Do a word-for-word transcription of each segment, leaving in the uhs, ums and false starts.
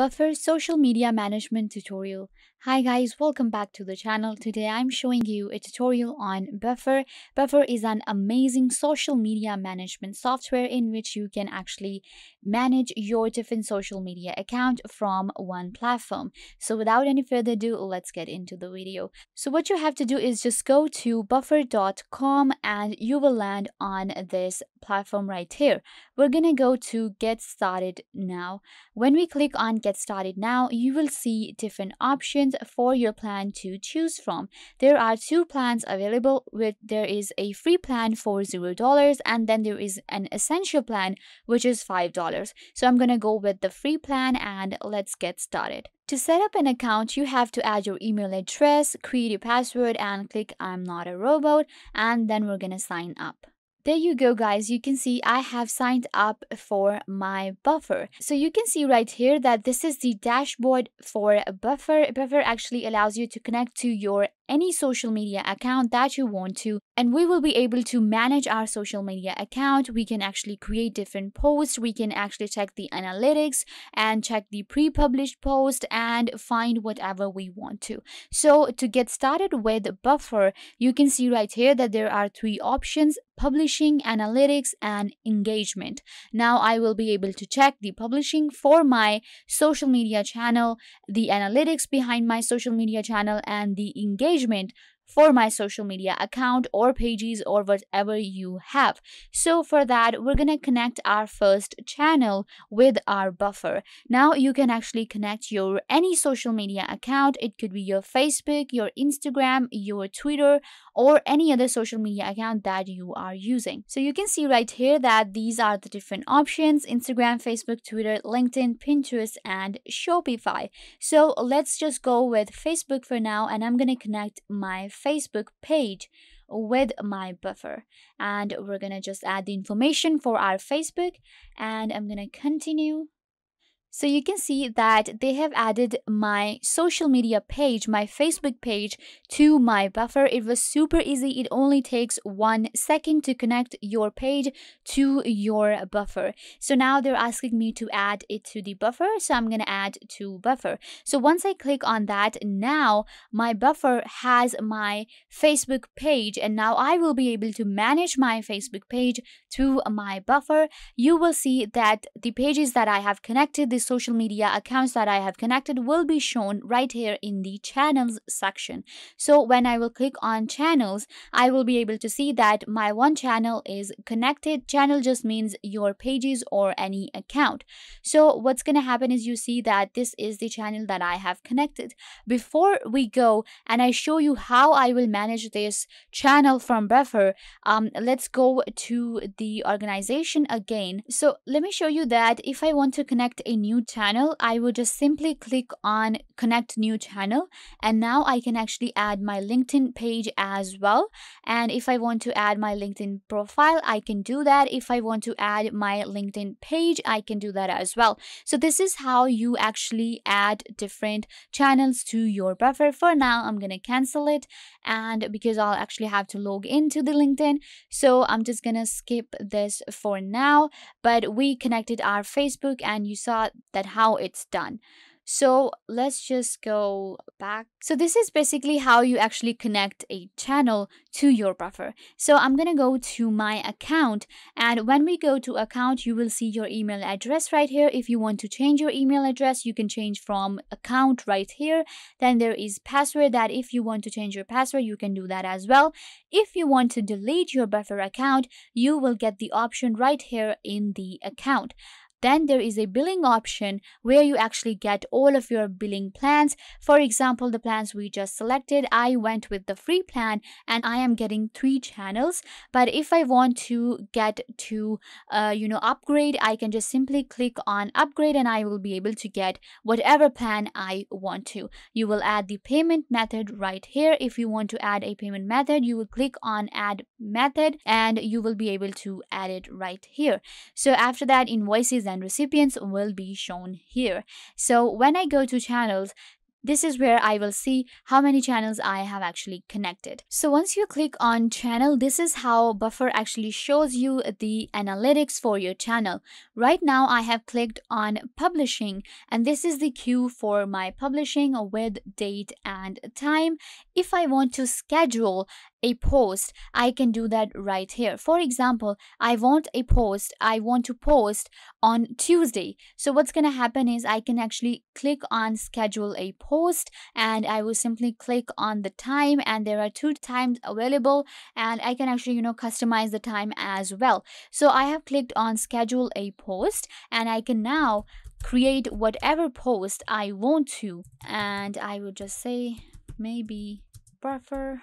Buffer social media management tutorial. Hi guys, welcome back to the channel. Today I'm showing you a tutorial on Buffer. Buffer is an amazing social media management software in which you can actually manage your different social media account from one platform. So without any further ado, let's get into the video. So what you have to do is just go to buffer dot com and you will land on this platform right here. We're gonna go to get started now. When we click on get started now, you will see different options for your plan to choose from. There are two plans available. With there is a free plan for zero dollars, and then there is an essential plan which is five dollars. So I'm gonna go with the free plan and let's get started. To set up an account, you have to add your email address, create a password, and click I'm not a robot, and then we're gonna sign up. There you go guys, you can see I have signed up for my Buffer. So you can see right here that this is the dashboard for Buffer. Buffer actually allows you to connect to your any social media account that you want to, and we will be able to manage our social media account. We can actually create different posts, we can actually check the analytics and check the pre-published post and find whatever we want to. So to get started with Buffer, you can see right here that there are three options: publishing, analytics, and engagement. Now I will be able to check the publishing for my social media channel, the analytics behind my social media channel, and the engagement for my social media account or pages or whatever you have. So for that, we're gonna connect our first channel with our Buffer. Now you can actually connect your any social media account. It could be your Facebook, your Instagram, your Twitter, or any other social media account that you are using. So you can see right here that these are the different options: Instagram, Facebook, Twitter, LinkedIn, Pinterest, and Shopify. So let's just go with Facebook for now, and I'm gonna connect my Facebook page with my Buffer, and we're gonna just add the information for our Facebook, and I'm gonna continue. So you can see that they have added my social media page, my Facebook page, to my Buffer. It was super easy. It only takes one second to connect your page to your Buffer. So now they're asking me to add it to the Buffer. So I'm going to add to Buffer. So once I click on that, now my Buffer has my Facebook page, and now I will be able to manage my Facebook page through my Buffer. You will see that the pages that I have connected, this social media accounts that I have connected, will be shown right here in the channels section. So when I will click on channels, I will be able to see that my one channel is connected. Channel just means your pages or any account. So what's going to happen is you see that this is the channel that I have connected. Before we go and I show you how I will manage this channel from Buffer, um, let's go to the organization again. So let me show you that if I want to connect a new channel, I will just simply click on connect new channel, and now I can actually add my LinkedIn page as well. And if I want to add my LinkedIn profile, I can do that. If I want to add my LinkedIn page, I can do that as well. So this is how you actually add different channels to your Buffer. For now, I'm gonna cancel it, and because I'll actually have to log into the LinkedIn, so I'm just gonna skip this for now. But we connected our Facebook, and you saw that how it's done. So let's just go back. So this is basically how you actually connect a channel to your Buffer. So I'm gonna go to my account, and when we go to account, you will see your email address right here. If you want to change your email address, you can change from account right here. Then there is password, that if you want to change your password, you can do that as well. If you want to delete your Buffer account, you will get the option right here in the account. Then there is a billing option where you actually get all of your billing plans. For example, the plans we just selected, I went with the free plan and I am getting three channels. But if I want to get to, uh, you know, upgrade, I can just simply click on upgrade and I will be able to get whatever plan I want to. You will add the payment method right here. If you want to add a payment method, you will click on add method and you will be able to add it right here. So after that, invoices and recipients will be shown here. So when I go to channels, This is where I will see how many channels I have actually connected. So once you click on channel, this is how Buffer actually shows you the analytics for your channel. Right now I have clicked on publishing, and this is the queue for my publishing with date and time. If I want to schedule a post, I can do that right here. For example, I want a post, I want to post on Tuesday. So what's going to happen is I can actually click on schedule a post, and I will simply click on the time, and there are two times available, and I can actually, you know, customize the time as well. So I have clicked on schedule a post, and I can now create whatever post I want to, and I will just say maybe Buffer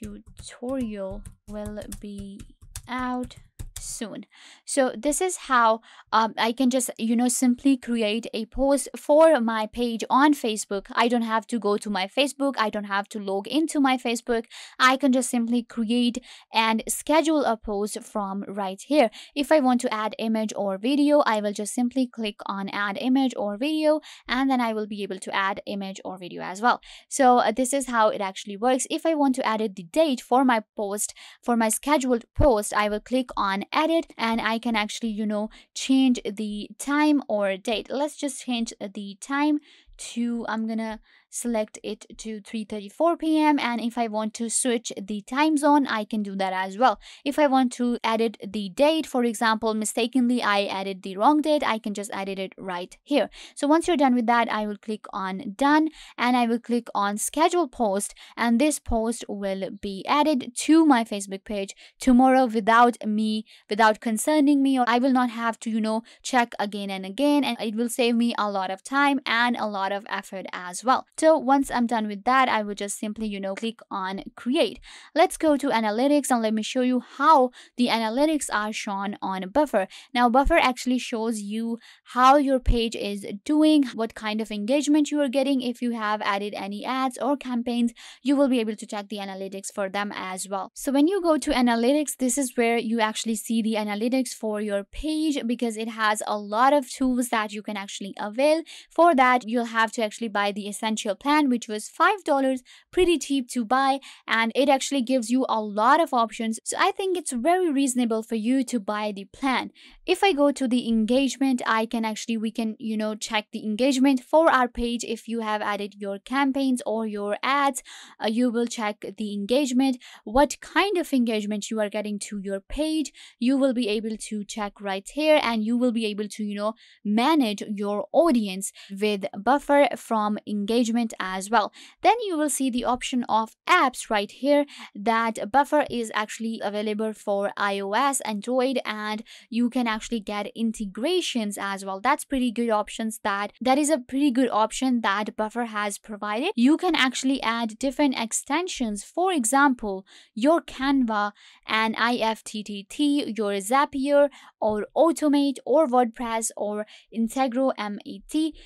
tutorial will be out soon. So this is how um, I can just, you know, simply create a post for my page on Facebook. I don't have to go to my Facebook. I don't have to log into my Facebook. I can just simply create and schedule a post from right here. If I want to add image or video, I will just simply click on add image or video, and then I will be able to add image or video as well. So uh, this is how it actually works. If I want to add the date for my post, for my scheduled post, I will click on edit, and I can actually, you know, change the time or date. Let's just change the time to, I'm gonna select it to three thirty-four p m And if I want to switch the time zone, I can do that as well. If I want to edit the date, for example, mistakenly I added the wrong date, I can just edit it right here. So once you're done with that, I will click on done, and I will click on schedule post, and this post will be added to my Facebook page tomorrow without me, without concerning me, or I will not have to, you know, check again and again, and it will save me a lot of time and a lot of effort as well. So once I'm done with that, I will just simply, you know, click on create. Let's go to analytics, and let me show you how the analytics are shown on Buffer. Now Buffer actually shows you how your page is doing, what kind of engagement you are getting. If you have added any ads or campaigns, you will be able to check the analytics for them as well. So when you go to analytics, this is where you actually see the analytics for your page, because it has a lot of tools that you can actually avail. For that, you'll have to actually buy the essential plan, which was five dollars, pretty cheap to buy, and it actually gives you a lot of options. So I think it's very reasonable for you to buy the plan. If I go to the engagement, I can actually, we can, you know, check the engagement for our page. If you have added your campaigns or your ads, uh, you will check the engagement, what kind of engagement you are getting to your page. You will be able to check right here, and you will be able to, you know, manage your audience with Buffer from engagement as well. Then you will see the option of apps right here, that Buffer is actually available for iOS, Android, and you can actually get integrations as well. That's pretty good options that that is a pretty good option that Buffer has provided. You can actually add different extensions, for example your Canva and I F T T T, your Zapier or Automate or WordPress or Integromat.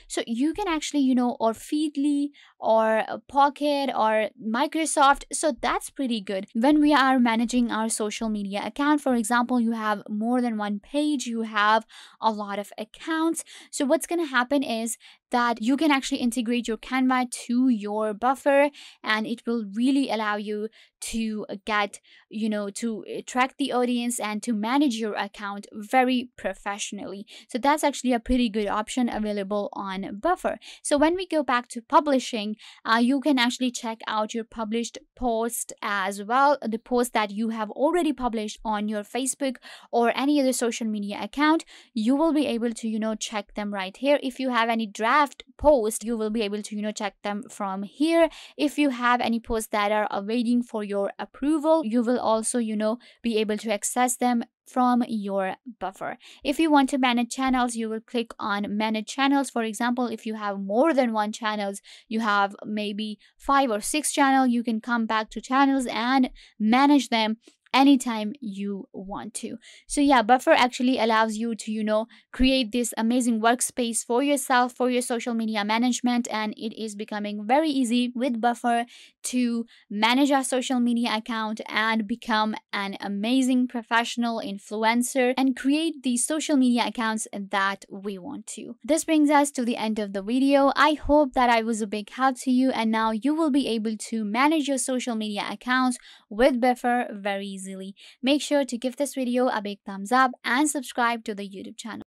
So you can actually, you know, or Feedly or Pocket or Microsoft. So that's pretty good. When we are managing our social media account, for example, you have more than one page, you have a lot of accounts. So what's going to happen is that you can actually integrate your Canva to your Buffer, and it will really allow you to get, you know, to track the audience and to manage your account very professionally. So that's actually a pretty good option available on Buffer. So when we go back to publishing, uh, you can actually check out your published post as well, the post that you have already published on your Facebook or any other social media account. You will be able to, you know, check them right here. If you have any draft post, you will be able to, you know, check them from here. If you have any posts that are awaiting for your approval, you will also, you know, be able to access them from your Buffer. If you want to manage channels, you will click on manage channels. For example, if you have more than one channels, you have maybe five or six channels, you can come back to channels and manage them anytime you want to. So yeah, Buffer actually allows you to, you know, create this amazing workspace for yourself, for your social media management. And it is becoming very easy with Buffer to manage our social media account and become an amazing professional influencer and create the social media accounts that we want to. This brings us to the end of the video. I hope that I was a big help to you, and now you will be able to manage your social media accounts with Buffer very easily. Make sure to give this video a big thumbs up and subscribe to the YouTube channel.